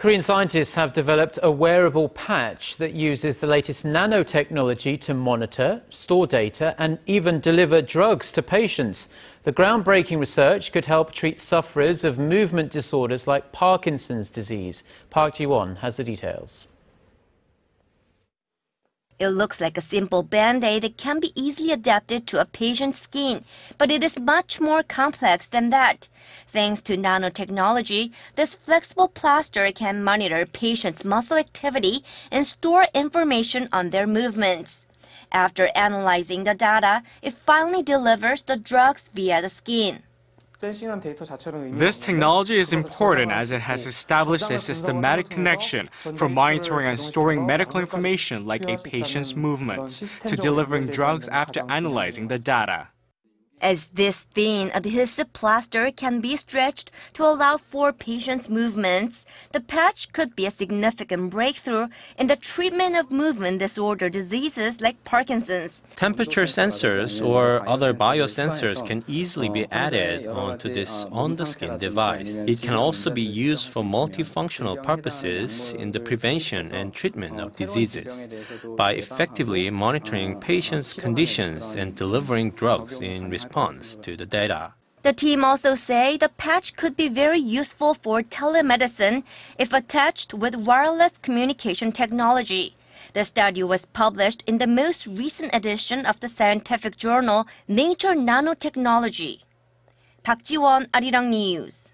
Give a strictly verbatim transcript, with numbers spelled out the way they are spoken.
Korean scientists have developed a wearable patch that uses the latest nanotechnology to monitor, store data, and even deliver drugs to patients. The groundbreaking research could help treat sufferers of movement disorders like Parkinson's disease. Park Ji-won has the details. It looks like a simple band-aid that can be easily adapted to a patient's skin, but it is much more complex than that. Thanks to nanotechnology, this flexible plaster can monitor patients' muscle activity and store information on their movements. After analyzing the data, it finally delivers the drugs via the skin. This technology is important as it has established a systematic connection from monitoring and storing medical information like a patient's movements to delivering drugs after analyzing the data. As this thin adhesive plaster can be stretched to allow for patients' movements, the patch could be a significant breakthrough in the treatment of movement disorder diseases like Parkinson's. Temperature sensors or other biosensors can easily be added onto this on-the-skin device. It can also be used for multifunctional purposes in the prevention and treatment of diseases by effectively monitoring patients' conditions and delivering drugs in response. response to the data. The team also say the patch could be very useful for telemedicine if attached with wireless communication technology. The study was published in the most recent edition of the scientific journal Nature Nanotechnology. Park Ji-won, Arirang News.